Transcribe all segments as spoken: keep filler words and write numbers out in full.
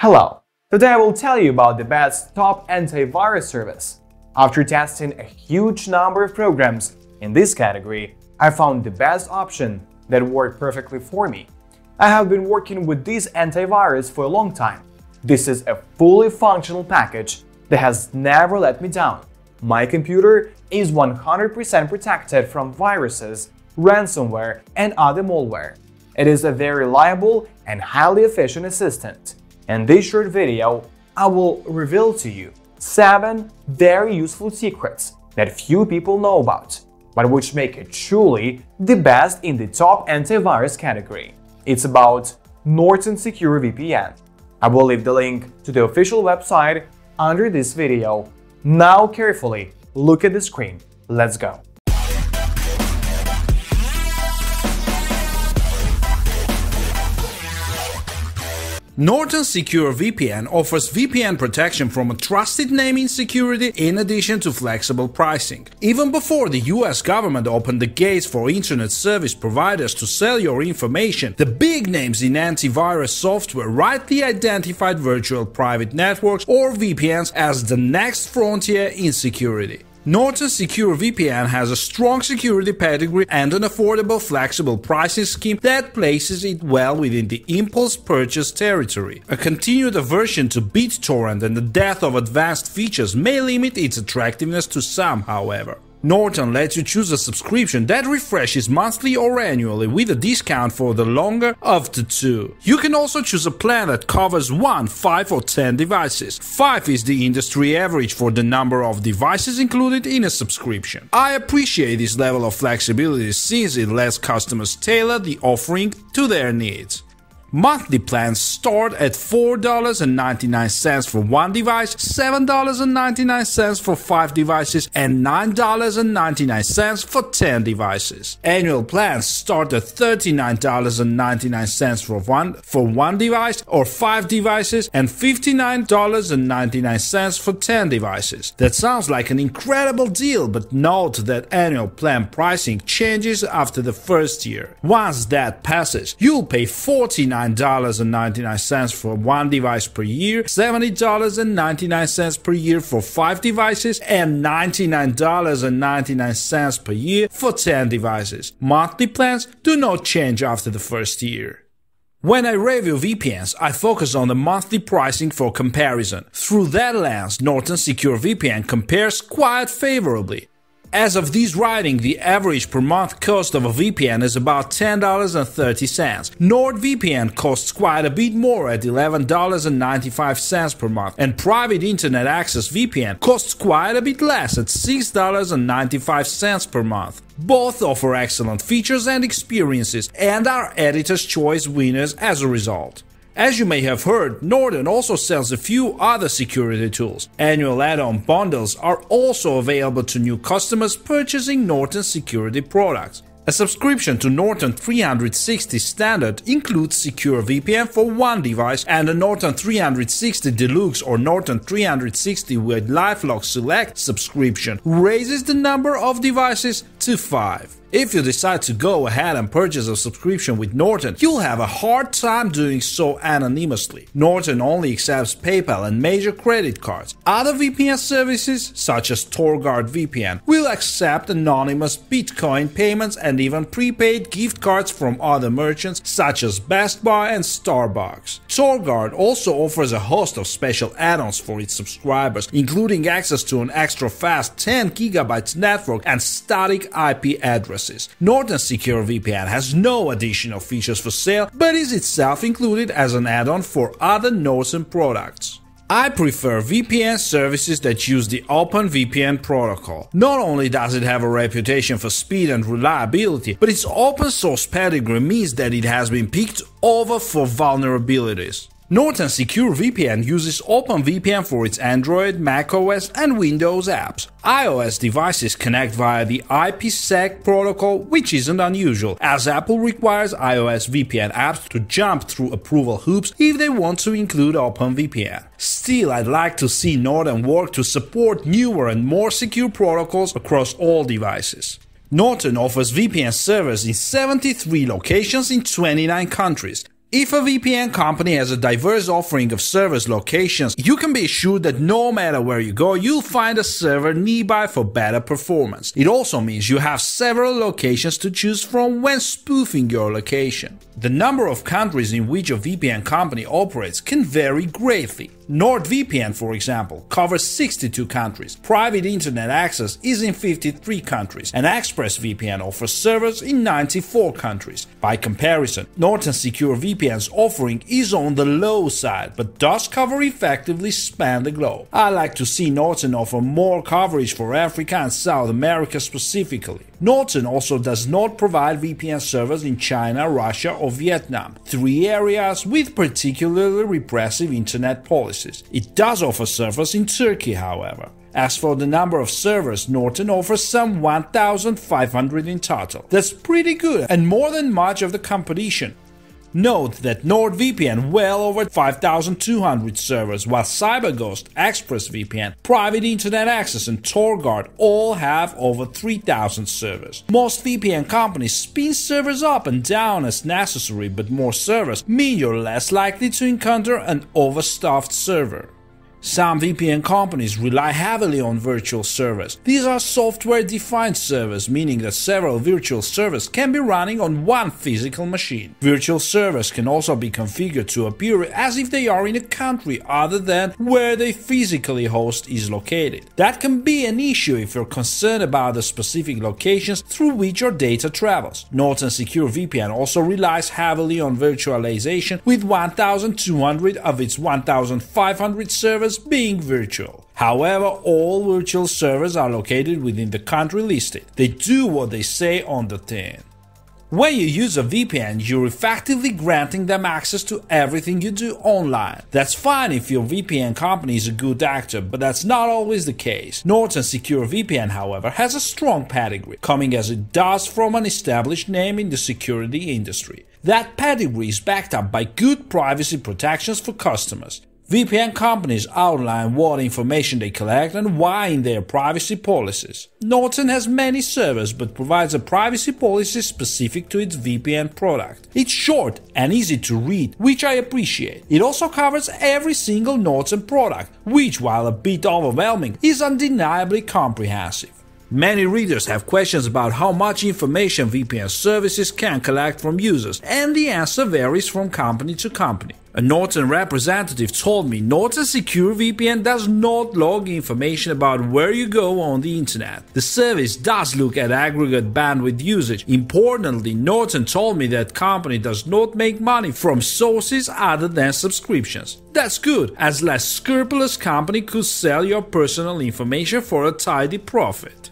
Hello! Today I will tell you about the best top antivirus service. After testing a huge number of programs in this category, I found the best option that worked perfectly for me. I have been working with this antivirus for a long time. This is a fully functional package that has never let me down. My computer is one hundred percent protected from viruses, ransomware, and other malware. It is a very reliable and highly efficient assistant. In this short video, I will reveal to you seven very useful secrets that few people know about, but which make it truly the best in the top antivirus category. It's about Norton Secure V P N. I will leave the link to the official website under this video. Now carefully look at the screen. Let's go. Norton Secure V P N offers V P N protection from a trusted name insecurity in addition to flexible pricing. Even before the U S government opened the gates for internet service providers to sell your information, the big names in antivirus software rightly identified virtual private networks or V P Ns as the next frontier in security. Norton Secure V P N has a strong security pedigree and an affordable, flexible pricing scheme that places it well within the impulse purchase territory. A continued aversion to BitTorrent and the death of advanced features may limit its attractiveness to some, however. Norton lets you choose a subscription that refreshes monthly or annually with a discount for the longer of the two. You can also choose a plan that covers one, five or ten devices. five is the industry average for the number of devices included in a subscription. I appreciate this level of flexibility since it lets customers tailor the offering to their needs. Monthly plans start at four dollars and ninety-nine cents for one device, seven dollars and ninety-nine cents for five devices, and nine dollars and ninety-nine cents for ten devices. Annual plans start at thirty-nine dollars and ninety-nine cents for one for one device or five devices, and fifty-nine dollars and ninety-nine cents for ten devices. That sounds like an incredible deal, but note that annual plan pricing changes after the first year. Once that passes, you'll pay forty-nine dollars forty-nine dollars and ninety-nine cents for one device per year, seventy dollars and ninety-nine cents per year for five devices, and ninety-nine dollars and ninety-nine cents per year for ten devices. Monthly plans do not change after the first year. When I review V P Ns, I focus on the monthly pricing for comparison. Through that lens, Norton Secure V P N compares quite favorably. As of this writing, the average per month cost of a V P N is about ten dollars and thirty cents. NordVPN costs quite a bit more at eleven dollars and ninety-five cents per month, and Private Internet Access V P N costs quite a bit less at six dollars and ninety-five cents per month. Both offer excellent features and experiences, and are Editor's Choice winners as a result. As you may have heard, Norton also sells a few other security tools. Annual add-on bundles are also available to new customers purchasing Norton security products. A subscription to Norton three sixty Standard includes Secure V P N for one device and a Norton three sixty Deluxe or Norton three sixty with LifeLock Select subscription raises the number of devices to five. If you decide to go ahead and purchase a subscription with Norton, you'll have a hard time doing so anonymously. Norton only accepts PayPal and major credit cards. Other V P N services, such as TorGuard V P N, will accept anonymous Bitcoin payments and even prepaid gift cards from other merchants, such as Best Buy and Starbucks. TorGuard also offers a host of special add-ons for its subscribers, including access to an extra-fast ten gigabyte network and static I P address. Norton Secure V P N has no additional features for sale, but is itself included as an add-on for other Norton products. I prefer V P N services that use the OpenVPN protocol. Not only does it have a reputation for speed and reliability, but its open source pedigree means that it has been picked over for vulnerabilities. Norton Secure V P N uses OpenVPN for its Android, macOS, and Windows apps. iOS devices connect via the IPsec protocol, which isn't unusual, as Apple requires iOS V P N apps to jump through approval hoops if they want to include OpenVPN. Still, I'd like to see Norton work to support newer and more secure protocols across all devices. Norton offers V P N servers in seventy-three locations in twenty-nine countries. If a V P N company has a diverse offering of service locations, you can be sure that no matter where you go, you'll find a server nearby for better performance. It also means you have several locations to choose from when spoofing your location. The number of countries in which a V P N company operates can vary greatly. NordVPN, for example, covers sixty-two countries, Private Internet Access is in fifty-three countries, and ExpressVPN offers servers in ninety-four countries. By comparison, Norton Secure V P N's offering is on the low side, but does cover effectively span the globe. I like to see Norton offer more coverage for Africa and South America specifically. Norton also does not provide V P N servers in China, Russia, or Vietnam, three areas with particularly repressive internet policies. It does offer servers in Turkey, however. As for the number of servers, Norton offers some one thousand five hundred in total. That's pretty good and more than much of the competition. Note that NordVPN well over five thousand two hundred servers, while CyberGhost, ExpressVPN, Private Internet Access and TorGuard all have over three thousand servers. Most V P N companies spin servers up and down as necessary, but more servers mean you're less likely to encounter an overstuffed server. Some V P N companies rely heavily on virtual servers. These are software-defined servers, meaning that several virtual servers can be running on one physical machine. Virtual servers can also be configured to appear as if they are in a country other than where their physically host is located. That can be an issue if you're concerned about the specific locations through which your data travels. Norton Secure V P N also relies heavily on virtualization, with one thousand two hundred of its one thousand five hundred servers being virtual. However, all virtual servers are located within the country listed. They do what they say on the tin. When you use a V P N, you're effectively granting them access to everything you do online. That's fine if your V P N company is a good actor, but that's not always the case. Norton Secure V P N, however, has a strong pedigree, coming as it does from an established name in the security industry. That pedigree is backed up by good privacy protections for customers. V P N companies outline what information they collect and why in their privacy policies. Norton has many servers but provides a privacy policy specific to its V P N product. It's short and easy to read, which I appreciate. It also covers every single Norton product, which, while a bit overwhelming, is undeniably comprehensive. Many readers have questions about how much information V P N services can collect from users, and the answer varies from company to company. A Norton representative told me Norton Secure V P N does not log information about where you go on the internet. The service does look at aggregate bandwidth usage. Importantly, Norton told me that company does not make money from sources other than subscriptions. That's good, as less scrupulous company could sell your personal information for a tidy profit.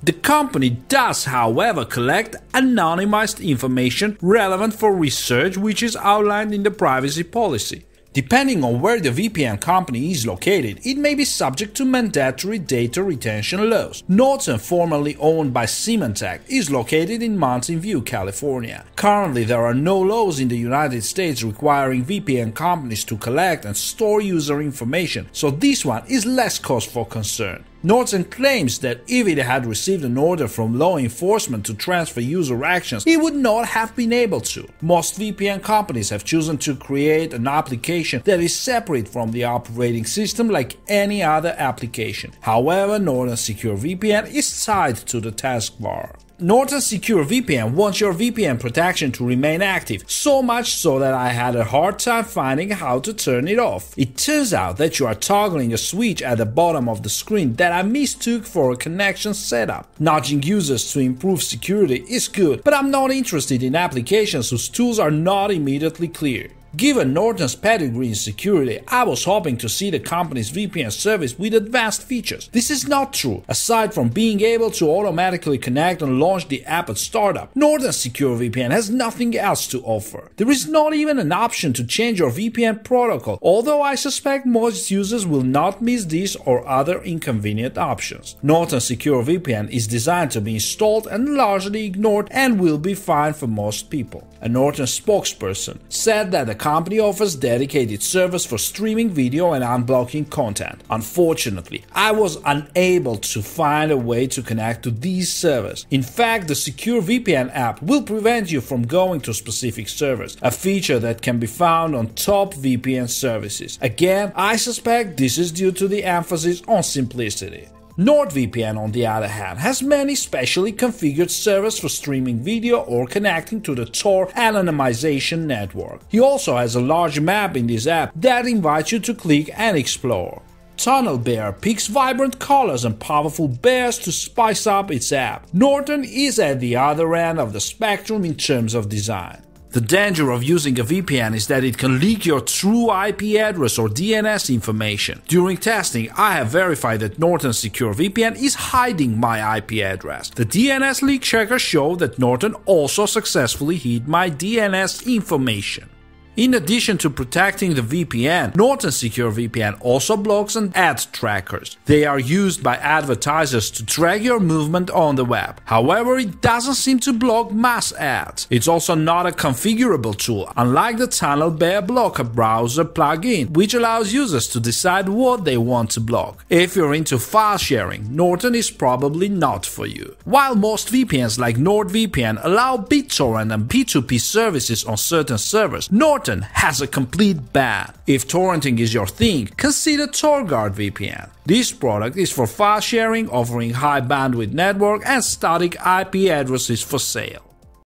The company does, however, collect anonymized information relevant for research, which is outlined in the privacy policy. Depending on where the V P N company is located, it may be subject to mandatory data retention laws. Norton, formerly owned by Symantec, is located in Mountain View, California. Currently, there are no laws in the United States requiring V P N companies to collect and store user information, so this one is less cause for concern. Norton claims that if it had received an order from law enforcement to transfer user actions, it would not have been able to. Most V P N companies have chosen to create an application that is separate from the operating system like any other application. However, Norton Secure V P N is tied to the taskbar. Norton Secure V P N wants your V P N protection to remain active, so much so that I had a hard time finding how to turn it off. It turns out that you are toggling a switch at the bottom of the screen that I mistook for a connection setup. Nudging users to improve security is good, but I'm not interested in applications whose tools are not immediately clear. Given Norton's pedigree in security, I was hoping to see the company's V P N service with advanced features. This is not true. Aside from being able to automatically connect and launch the app at startup, Norton Secure V P N has nothing else to offer. There is not even an option to change your V P N protocol, although I suspect most users will not miss this or other inconvenient options. Norton Secure V P N is designed to be installed and largely ignored, and will be fine for most people. A Norton spokesperson said that the company offers dedicated servers for streaming video and unblocking content. Unfortunately, I was unable to find a way to connect to these servers. In fact, the Secure V P N app will prevent you from going to specific servers, a feature that can be found on top V P N services. Again, I suspect this is due to the emphasis on simplicity. NordVPN, on the other hand, has many specially configured servers for streaming video or connecting to the Tor anonymization network. He also has a large map in this app that invites you to click and explore. TunnelBear picks vibrant colors and powerful bears to spice up its app. Norton is at the other end of the spectrum in terms of design. The danger of using a V P N is that it can leak your true I P address or D N S information. During testing, I have verified that Norton Secure V P N is hiding my I P address. The D N S leak checker showed that Norton also successfully hid my D N S information. In addition to protecting the V P N, Norton Secure V P N also blocks and ad trackers. They are used by advertisers to track your movement on the web. However, it doesn't seem to block mass ads. It's also not a configurable tool, unlike the TunnelBear Blocker browser plugin, which allows users to decide what they want to block. If you're into file sharing, Norton is probably not for you. While most V P Ns like NordVPN allow BitTorrent and P two P services on certain servers, Norton has a complete ban. If torrenting is your thing, consider TorGuard V P N. This product is for file sharing, offering high bandwidth network and static I P addresses for sale.